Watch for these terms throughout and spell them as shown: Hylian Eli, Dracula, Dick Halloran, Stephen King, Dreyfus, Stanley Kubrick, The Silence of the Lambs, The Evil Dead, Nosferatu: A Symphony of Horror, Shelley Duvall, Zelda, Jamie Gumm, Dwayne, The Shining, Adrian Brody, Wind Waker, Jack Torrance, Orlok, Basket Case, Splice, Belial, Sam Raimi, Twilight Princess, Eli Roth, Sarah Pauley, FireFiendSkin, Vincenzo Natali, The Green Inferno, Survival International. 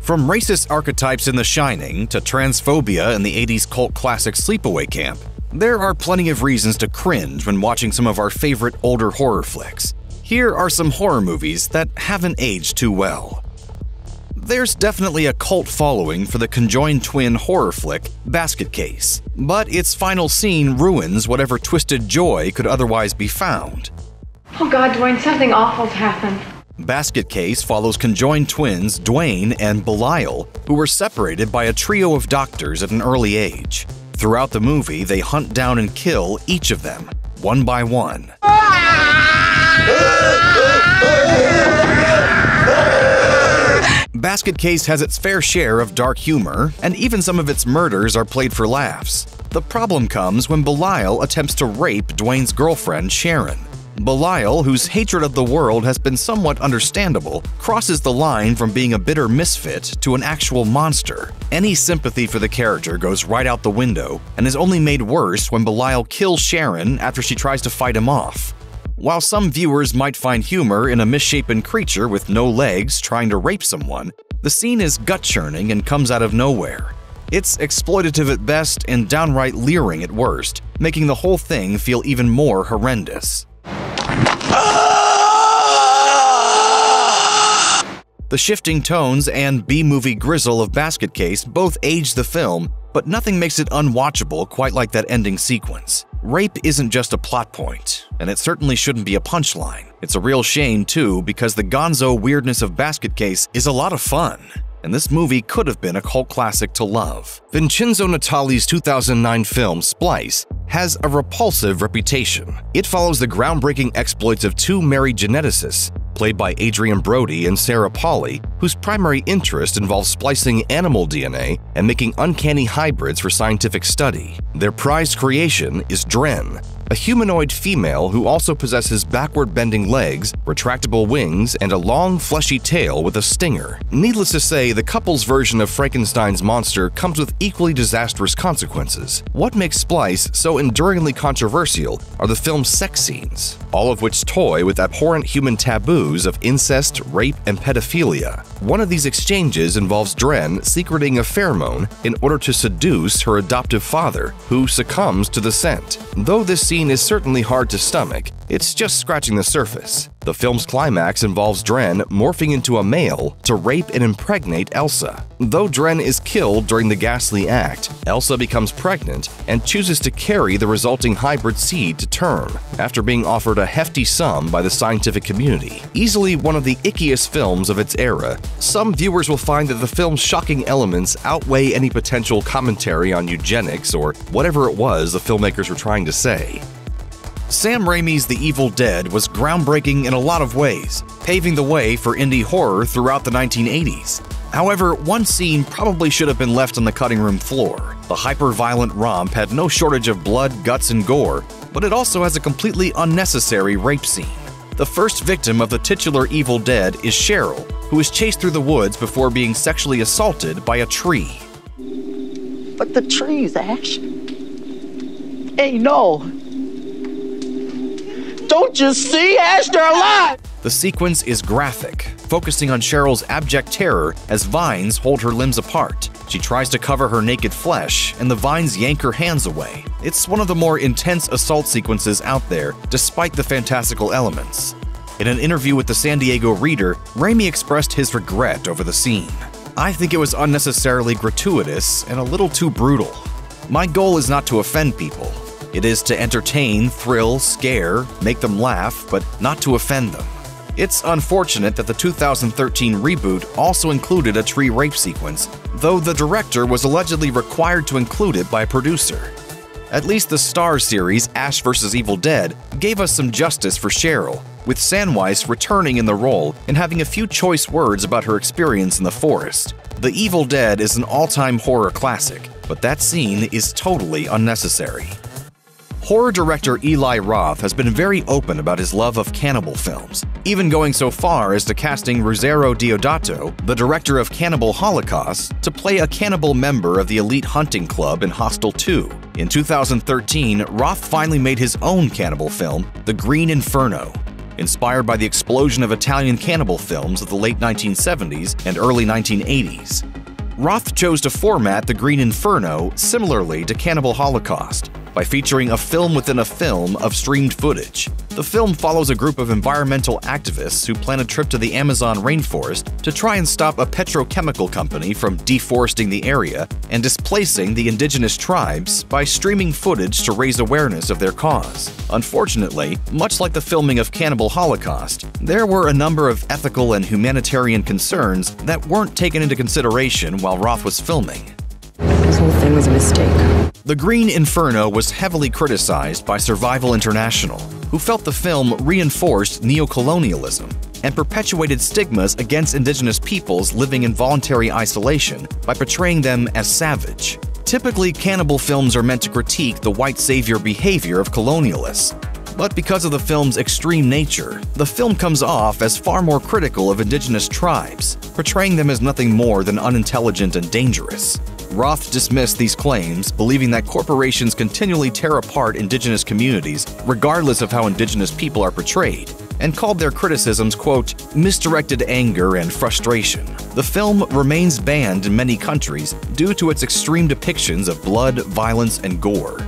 From racist archetypes in The Shining to transphobia in the 80s cult classic Sleepaway Camp, there are plenty of reasons to cringe when watching some of our favorite older horror flicks. Here are some horror movies that haven't aged too well. There's definitely a cult following for the conjoined twin horror flick Basket Case, but its final scene ruins whatever twisted joy could otherwise be found. Oh God, Dwayne, something awful's happened. Basket Case follows conjoined twins Dwayne and Belial, who were separated by a trio of doctors at an early age. Throughout the movie, they hunt down and kill each of them, one by one. Basket Case has its fair share of dark humor, and even some of its murders are played for laughs. The problem comes when Belial attempts to rape Dwayne's girlfriend, Sharon. Belial, whose hatred of the world has been somewhat understandable, crosses the line from being a bitter misfit to an actual monster. Any sympathy for the character goes right out the window and is only made worse when Belial kills Sharon after she tries to fight him off. While some viewers might find humor in a misshapen creature with no legs trying to rape someone, the scene is gut-churning and comes out of nowhere. It's exploitative at best and downright leering at worst, making the whole thing feel even more horrendous. The shifting tones and B-movie grizzle of Basket Case both age the film, but nothing makes it unwatchable quite like that ending sequence. Rape isn't just a plot point, and it certainly shouldn't be a punchline. It's a real shame, too, because the gonzo weirdness of Basket Case is a lot of fun, and this movie could have been a cult classic to love. Vincenzo Natali's 2009 film, Splice, has a repulsive reputation. It follows the groundbreaking exploits of two married geneticists, played by Adrian Brody and Sarah Pauley, whose primary interest involves splicing animal DNA and making uncanny hybrids for scientific study. Their prized creation is Dren, a humanoid female who also possesses backward-bending legs, retractable wings, and a long, fleshy tail with a stinger. Needless to say, the couple's version of Frankenstein's monster comes with equally disastrous consequences. What makes Splice so enduringly controversial are the film's sex scenes, all of which toy with abhorrent human taboos of incest, rape, and pedophilia. One of these exchanges involves Dren secreting a pheromone in order to seduce her adoptive father, who succumbs to the scent. Though this scene is certainly hard to stomach, it's just scratching the surface. The film's climax involves Dren morphing into a male to rape and impregnate Elsa. Though Dren is killed during the ghastly act, Elsa becomes pregnant and chooses to carry the resulting hybrid seed to term, after being offered a hefty sum by the scientific community. Easily one of the ickiest films of its era, some viewers will find that the film's shocking elements outweigh any potential commentary on eugenics or whatever it was the filmmakers were trying to say. Sam Raimi's The Evil Dead was groundbreaking in a lot of ways, paving the way for indie horror throughout the 1980s. However, one scene probably should have been left on the cutting room floor. The hyper-violent romp had no shortage of blood, guts, and gore, but it also has a completely unnecessary rape scene. The first victim of the titular Evil Dead is Cheryl, who is chased through the woods before being sexually assaulted by a tree. But the trees, Ash. Hey, no. Don't you see, Ash, they're alive! The sequence is graphic, focusing on Cheryl's abject terror as vines hold her limbs apart. She tries to cover her naked flesh, and the vines yank her hands away. It's one of the more intense assault sequences out there, despite the fantastical elements. In an interview with the San Diego Reader, Raimi expressed his regret over the scene. I think it was unnecessarily gratuitous and a little too brutal. My goal is not to offend people. It is to entertain, thrill, scare, make them laugh, but not to offend them. It's unfortunate that the 2013 reboot also included a tree rape sequence, though the director was allegedly required to include it by a producer. At least the Star series, Ash vs. Evil Dead, gave us some justice for Cheryl, with Samwise returning in the role and having a few choice words about her experience in the forest. The Evil Dead is an all-time horror classic, but that scene is totally unnecessary. Horror director Eli Roth has been very open about his love of cannibal films, even going so far as to casting Ruggero Deodato, the director of Cannibal Holocaust, to play a cannibal member of the elite hunting club in Hostel 2. In 2013, Roth finally made his own cannibal film, The Green Inferno. inspired by the explosion of Italian cannibal films of the late 1970s and early 1980s. Roth chose to format The Green Inferno similarly to Cannibal Holocaust, by featuring a film within a film of streamed footage. The film follows a group of environmental activists who plan a trip to the Amazon rainforest to try and stop a petrochemical company from deforesting the area and displacing the indigenous tribes by streaming footage to raise awareness of their cause. Unfortunately, much like the filming of Cannibal Holocaust, there were a number of ethical and humanitarian concerns that weren't taken into consideration while Roth was filming. This whole thing was a mistake. The Green Inferno was heavily criticized by Survival International, who felt the film reinforced neocolonialism and perpetuated stigmas against indigenous peoples living in voluntary isolation by portraying them as savage. Typically, cannibal films are meant to critique the white savior behavior of colonialists, but because of the film's extreme nature, the film comes off as far more critical of indigenous tribes, portraying them as nothing more than unintelligent and dangerous. Roth dismissed these claims, believing that corporations continually tear apart indigenous communities regardless of how indigenous people are portrayed, and called their criticisms, quote, misdirected anger and frustration. The film remains banned in many countries due to its extreme depictions of blood, violence, and gore.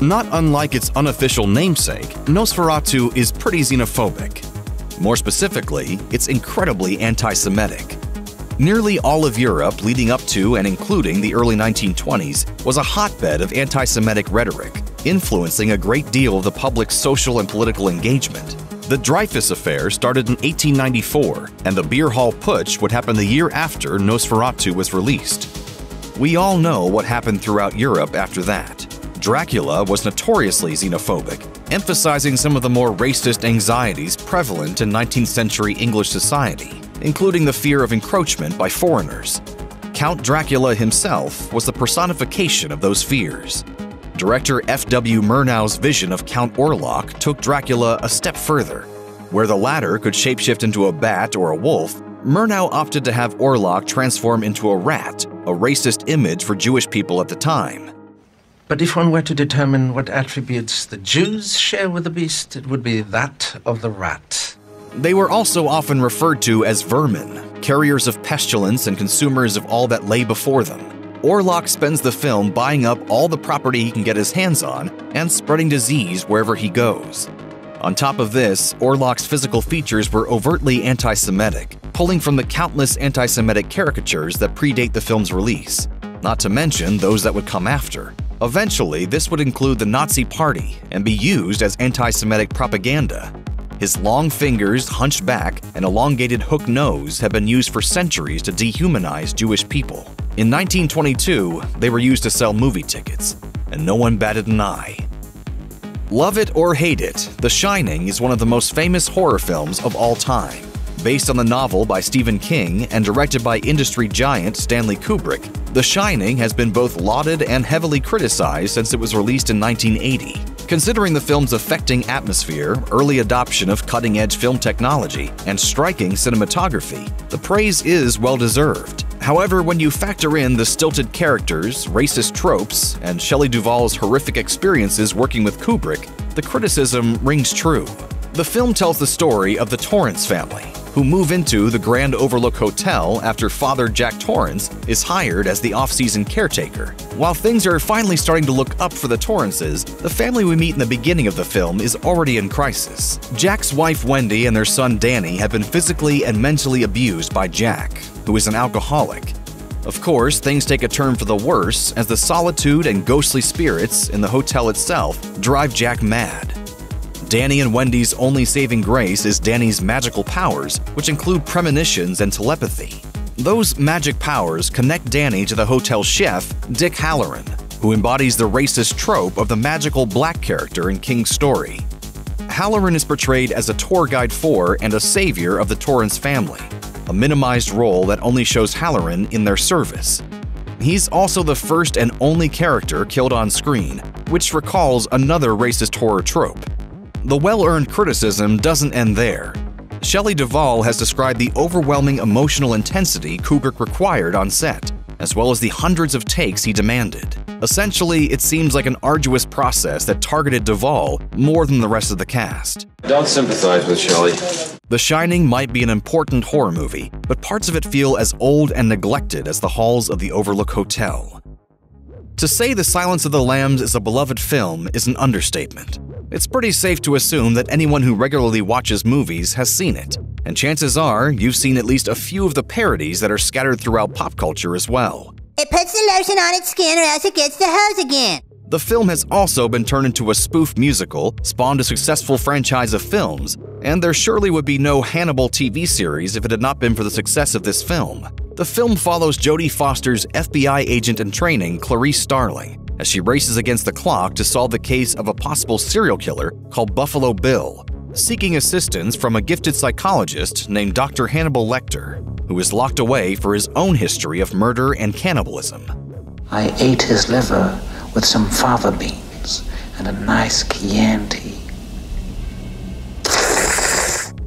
Not unlike its unofficial namesake, Nosferatu is pretty xenophobic. More specifically, it's incredibly anti-Semitic. Nearly all of Europe leading up to and including the early 1920s was a hotbed of anti-Semitic rhetoric, influencing a great deal of the public's social and political engagement. The Dreyfus Affair started in 1894, and the Beer Hall Putsch would happen the year after Nosferatu was released. We all know what happened throughout Europe after that. Dracula was notoriously xenophobic, emphasizing some of the more racist anxieties prevalent in 19th century English society, including the fear of encroachment by foreigners. Count Dracula himself was the personification of those fears. Director F.W. Murnau's vision of Count Orlok took Dracula a step further. Where the latter could shapeshift into a bat or a wolf, Murnau opted to have Orlok transform into a rat, a racist image for Jewish people at the time. But if one were to determine what attributes the Jews share with the beast, it would be that of the rat. They were also often referred to as vermin, carriers of pestilence and consumers of all that lay before them. Orlok spends the film buying up all the property he can get his hands on and spreading disease wherever he goes. On top of this, Orlok's physical features were overtly anti-Semitic, pulling from the countless anti-Semitic caricatures that predate the film's release, not to mention those that would come after. Eventually, this would include the Nazi Party and be used as anti-Semitic propaganda. His long fingers, hunched back, and elongated hook nose have been used for centuries to dehumanize Jewish people. In 1922, they were used to sell movie tickets, and no one batted an eye. Love it or hate it, The Shining is one of the most famous horror films of all time. Based on the novel by Stephen King and directed by industry giant Stanley Kubrick, The Shining has been both lauded and heavily criticized since it was released in 1980. Considering the film's affecting atmosphere, early adoption of cutting-edge film technology, and striking cinematography, the praise is well-deserved. However, when you factor in the stilted characters, racist tropes, and Shelley Duvall's horrific experiences working with Kubrick, the criticism rings true. The film tells the story of the Torrance family, who move into the Grand Overlook Hotel after Father Jack Torrance is hired as the off-season caretaker. While things are finally starting to look up for the Torrances, the family we meet in the beginning of the film is already in crisis. Jack's wife Wendy and their son Danny have been physically and mentally abused by Jack, who is an alcoholic. Of course, things take a turn for the worse as the solitude and ghostly spirits in the hotel itself drive Jack mad. Danny and Wendy's only saving grace is Danny's magical powers, which include premonitions and telepathy. Those magic powers connect Danny to the hotel chef, Dick Halloran, who embodies the racist trope of the magical black character in King's story. Halloran is portrayed as a tour guide for and a savior of the Torrance family, a minimized role that only shows Halloran in their service. He's also the first and only character killed on screen, which recalls another racist horror trope. The well-earned criticism doesn't end there. Shelley Duvall has described the overwhelming emotional intensity Kubrick required on set, as well as the hundreds of takes he demanded. Essentially, it seems like an arduous process that targeted Duvall more than the rest of the cast. Don't sympathize with Shelley. The Shining might be an important horror movie, but parts of it feel as old and neglected as the halls of the Overlook Hotel. To say The Silence of the Lambs is a beloved film is an understatement. It's pretty safe to assume that anyone who regularly watches movies has seen it, and chances are you've seen at least a few of the parodies that are scattered throughout pop culture as well. It puts the lotion on its skin or else it gets the hose again. The film has also been turned into a spoof musical, spawned a successful franchise of films, and there surely would be no Hannibal TV series if it had not been for the success of this film. The film follows Jodie Foster's FBI agent in training, Clarice Starling, as she races against the clock to solve the case of a possible serial killer called Buffalo Bill, seeking assistance from a gifted psychologist named Dr. Hannibal Lecter, who is locked away for his own history of murder and cannibalism. I ate his liver with some fava beans and a nice Chianti.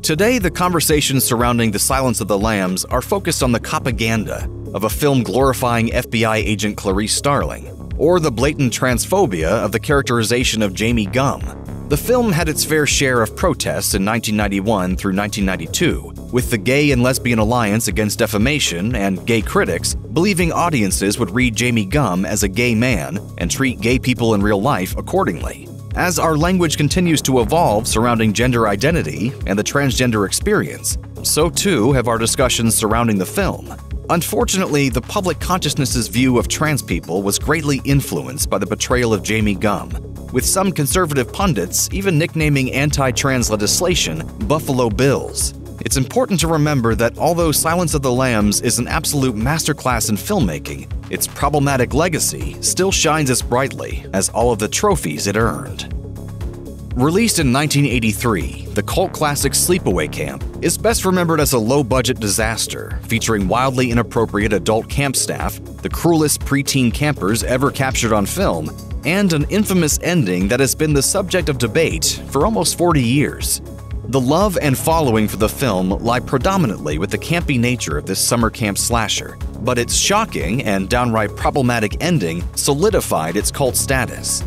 Today, the conversations surrounding The Silence of the Lambs are focused on the propaganda of a film glorifying FBI agent Clarice Starling, or the blatant transphobia of the characterization of Jamie Gumm. The film had its fair share of protests in 1991 through 1992, with the Gay and Lesbian Alliance Against Defamation and gay critics believing audiences would read Jamie Gumm as a gay man and treat gay people in real life accordingly. As our language continues to evolve surrounding gender identity and the transgender experience, so too have our discussions surrounding the film. Unfortunately, the public consciousness's view of trans people was greatly influenced by the portrayal of Jamie Gumm, with some conservative pundits even nicknaming anti-trans legislation Buffalo Bills. It's important to remember that although Silence of the Lambs is an absolute masterclass in filmmaking, its problematic legacy still shines as brightly as all of the trophies it earned. Released in 1983, the cult classic Sleepaway Camp is best remembered as a low-budget disaster featuring wildly inappropriate adult camp staff, the cruelest preteen campers ever captured on film, and an infamous ending that has been the subject of debate for almost 40 years. The love and following for the film lie predominantly with the campy nature of this summer camp slasher, but its shocking and downright problematic ending solidified its cult status.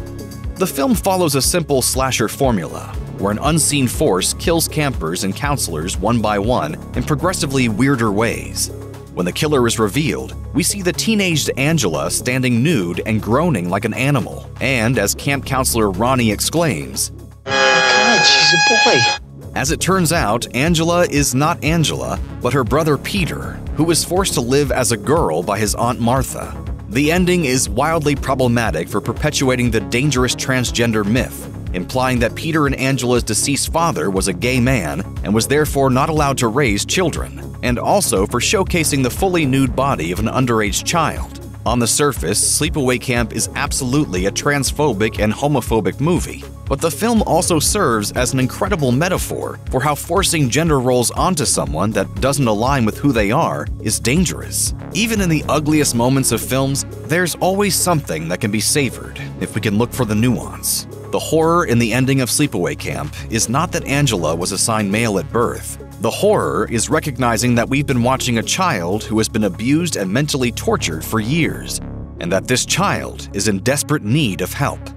The film follows a simple slasher formula, where an unseen force kills campers and counselors one by one in progressively weirder ways. When the killer is revealed, we see the teenaged Angela standing nude and groaning like an animal, and as camp counselor Ronnie exclaims, "God, she's a boy!" As it turns out, Angela is not Angela, but her brother Peter, who was forced to live as a girl by his Aunt Martha. The ending is wildly problematic for perpetuating the dangerous transgender myth, implying that Peter and Angela's deceased father was a gay man and was therefore not allowed to raise children, and also for showcasing the fully nude body of an underage child. On the surface, Sleepaway Camp is absolutely a transphobic and homophobic movie, but the film also serves as an incredible metaphor for how forcing gender roles onto someone that doesn't align with who they are is dangerous. Even in the ugliest moments of films, there's always something that can be savored if we can look for the nuance. The horror in the ending of Sleepaway Camp is not that Angela was assigned male at birth. The horror is recognizing that we've been watching a child who has been abused and mentally tortured for years, and that this child is in desperate need of help.